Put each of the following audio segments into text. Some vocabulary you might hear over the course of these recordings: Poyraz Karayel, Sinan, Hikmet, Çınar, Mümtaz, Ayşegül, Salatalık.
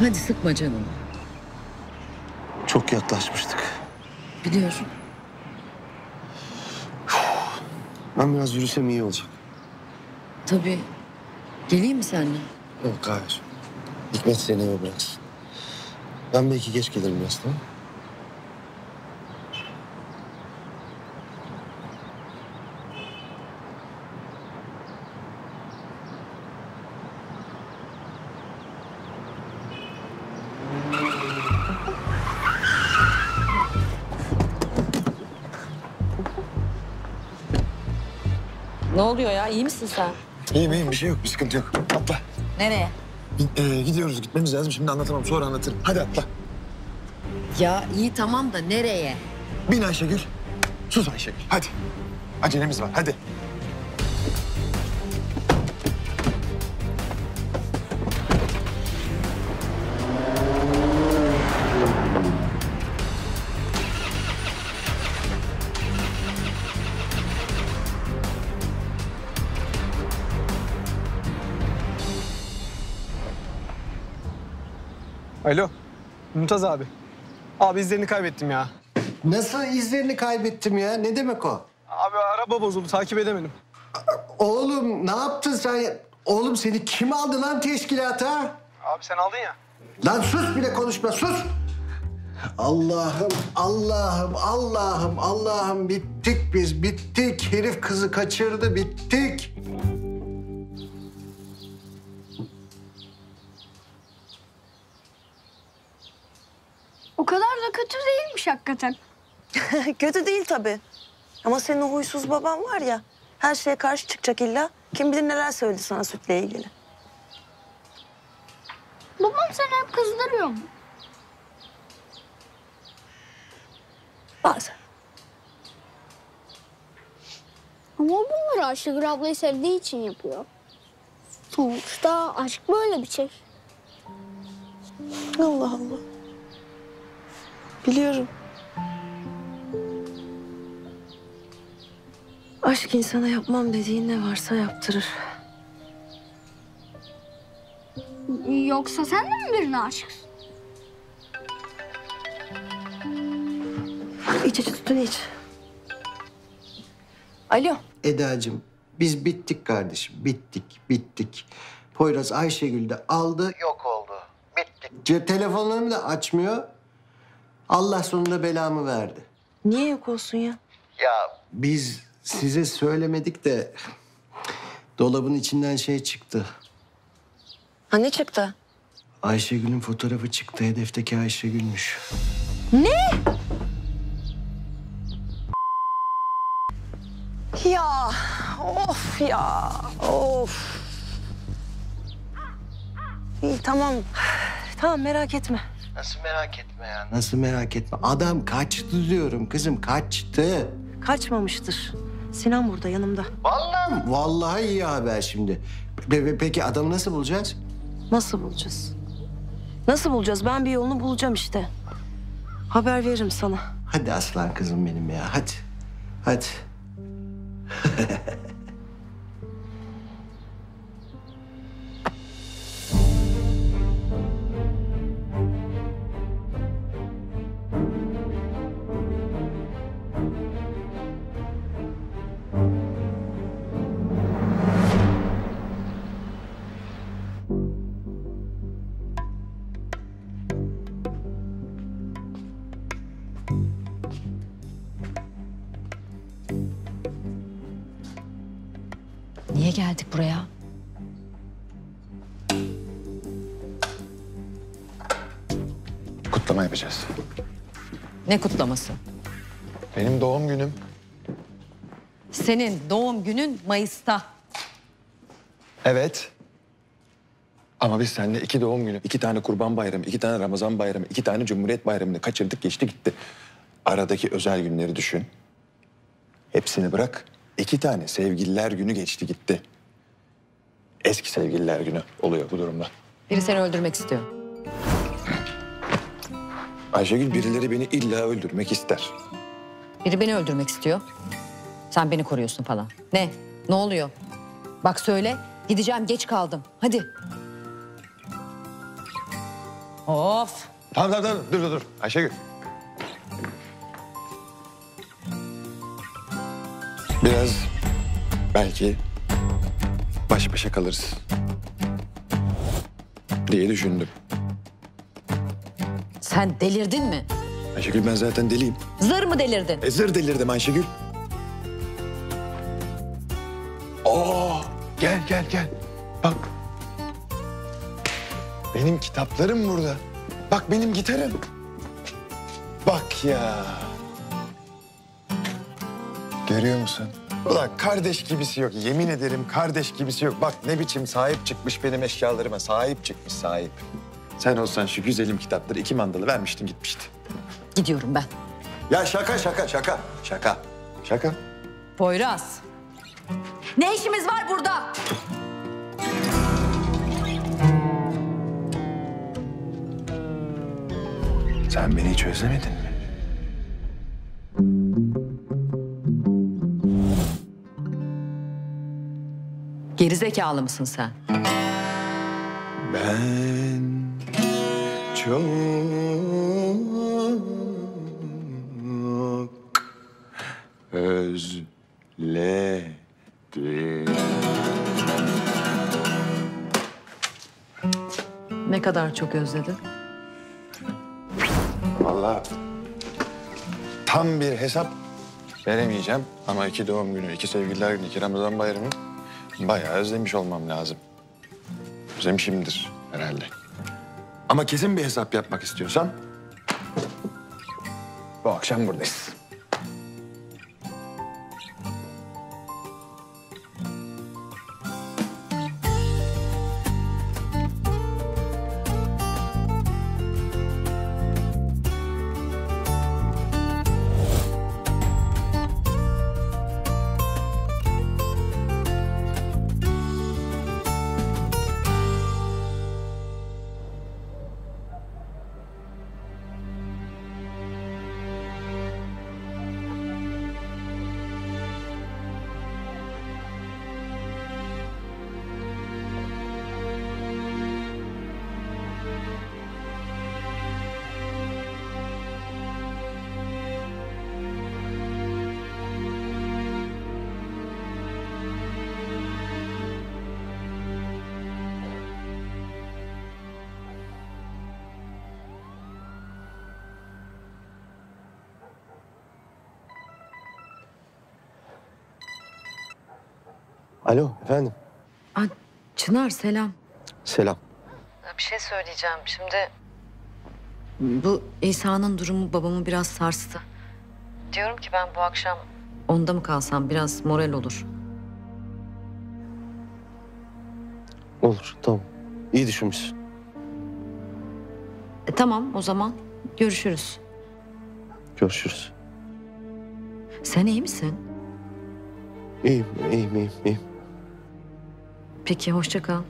Hadi sıkma canını. Çok yaklaşmıştık. Biliyorum. Ben biraz yürüsem iyi olacak. Tabii. Geleyim mi seninle? Yok, hayır. Hikmet seni eve bıraksın. Ben belki geç gelirim biraz, tamam mı? Ne oluyor ya? İyi misin sen? İyiyim, iyiyim. Bir şey yok, bir sıkıntı yok. Atla. Nereye? Gidiyoruz, gitmemiz lazım. Şimdi anlatamam, sonra anlatırım. Hadi atla. Ya iyi, tamam da nereye? Bin Ayşegül. Sus Ayşegül, hadi. Acelemiz var, hadi. Alo, Mümtaz abi. Abi izlerini kaybettim ya. Nasıl izlerini kaybettim ya? Ne demek o? Abi araba bozuldu, takip edemedim. Oğlum ne yaptın sen? Oğlum seni kim aldı lan teşkilata? Abi sen aldın ya. Lan sus, bile konuşma, sus! Allah'ım, Allah'ım, Allah'ım, Allah'ım, bittik biz, bittik. Herif kızı kaçırdı, bittik. O kadar da kötü değilmiş hakikaten. Kötü değil tabii. Ama senin o huysuz baban var ya, her şeye karşı çıkacak illa. Kim bilir neler söyledi sana sütle ilgili. Babam seni hep kızdırıyor mu? Bazen. Ama bunları Ayşegül ablayı sevdiği için yapıyor. Sonuçta aşk böyle bir şey. Allah Allah. Biliyorum. Aşk insana yapmam dediğin ne varsa yaptırır. Yoksa sen de mi birine aşıksın? İç tutun iç. Alo. Eda'cığım biz bittik kardeşim. Bittik, bittik. Poyraz Ayşegül de aldı, yok oldu. Bittik. Telefonlarımı da açmıyor. Allah sonunda belamı verdi. Niye yok olsun ya? Ya biz size söylemedik de dolabın içinden şey çıktı. Ha ne çıktı? Ayşegül'ün fotoğrafı çıktı. Hedefteki Ayşegül'müş. Ne? Ya of ya of. İyi tamam. Tamam merak etme. Nasıl merak etme ya? Nasıl merak etme? Adam kaçtı diyorum kızım, kaçtı. Kaçmamıştır. Sinan burada yanımda. Vallahi, vallahi iyi haber şimdi. Peki adamı nasıl bulacağız? Nasıl bulacağız? Nasıl bulacağız? Ben bir yolunu bulacağım işte. Haber veririm sana. Hadi aslan kızım benim ya. Hadi. Hadi. Niye geldik buraya? Kutlama yapacağız. Ne kutlaması? Benim doğum günüm. Senin doğum günün Mayıs'ta. Evet. Ama biz seninle 2 doğum günü, 2 tane Kurban Bayramı, 2 tane Ramazan Bayramı, 2 tane Cumhuriyet Bayramı'nı kaçırdık, geçti gitti. Aradaki özel günleri düşün. Hepsini bırak. 2 tane sevgililer günü geçti gitti. Eski sevgililer günü oluyor bu durumda. Biri seni öldürmek istiyor. Ayşegül birileri beni illa öldürmek ister. Biri beni öldürmek istiyor. Sen beni koruyorsun falan. Ne? Ne oluyor? Bak söyle. Gideceğim, geç kaldım. Hadi. Of. Tamam. Dur. Ayşegül. Biraz belki baş başa kalırız diye düşündüm. Sen delirdin mi? Ayşegül ben zaten deliyim. Zır mı delirdin? Zır delirdim Ayşegül. Gel. Bak. Benim kitaplarım burada. Bak benim gitarım. Bak ya. Görüyor musun? Ulan kardeş gibisi yok. Yemin ederim kardeş gibisi yok. Bak ne biçim sahip çıkmış benim eşyalarıma. Sahip çıkmış sahip. Sen olsan şu güzelim kitapları 2 mandalı vermiştin gitmişti. Gidiyorum ben. Ya şaka. Poyraz. Ne işimiz var burada? Sen beni hiç özlemedin mi? Gerizekalı mısın sen? Ben çok özledim. Ne kadar çok özledin? Vallahi tam bir hesap veremeyeceğim ama 2 doğum günü, 2 sevgililer günü, 2 Ramazan bayramı bayağı özlemiş olmam lazım. Özlemişimdir herhalde. Ama kesin bir hesap yapmak istiyorsan bu akşam buradayız. Alo, efendim. Aa, Çınar, selam. Selam. Bir şey söyleyeceğim şimdi. Bu İsa'nın durumu babamı biraz sarstı. Diyorum ki ben bu akşam onda mı kalsam biraz moral olur. Olur, tamam. İyi düşünmüşsün. Tamam, o zaman görüşürüz. Görüşürüz. Sen iyi misin? İyiyim. Peki, hoşça kal.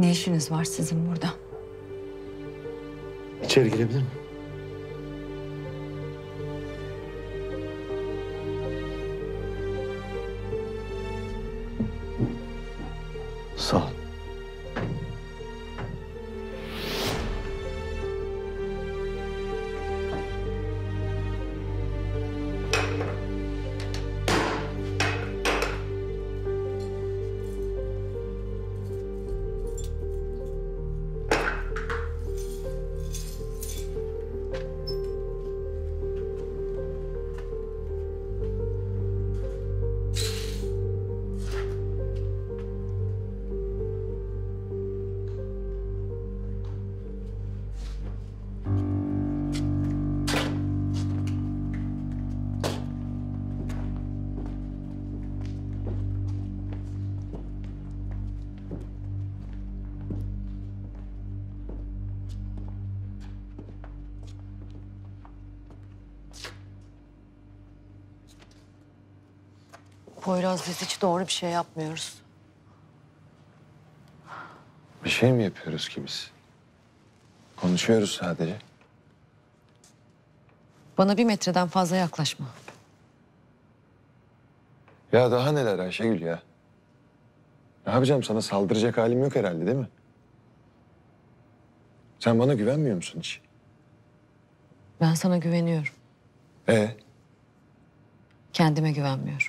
Ne işiniz var sizin burada? İçeri girebilir miyim? Sağ ol. Poyraz, biz hiç doğru bir şey yapmıyoruz. Bir şey mi yapıyoruz ki biz? Konuşuyoruz sadece. Bana bir metreden fazla yaklaşma. Ya daha neler Ayşegül ya? Ne yapacağım, sana saldıracak halim yok herhalde değil mi? Sen bana güvenmiyor musun hiç? Ben sana güveniyorum. Kendime güvenmiyorum.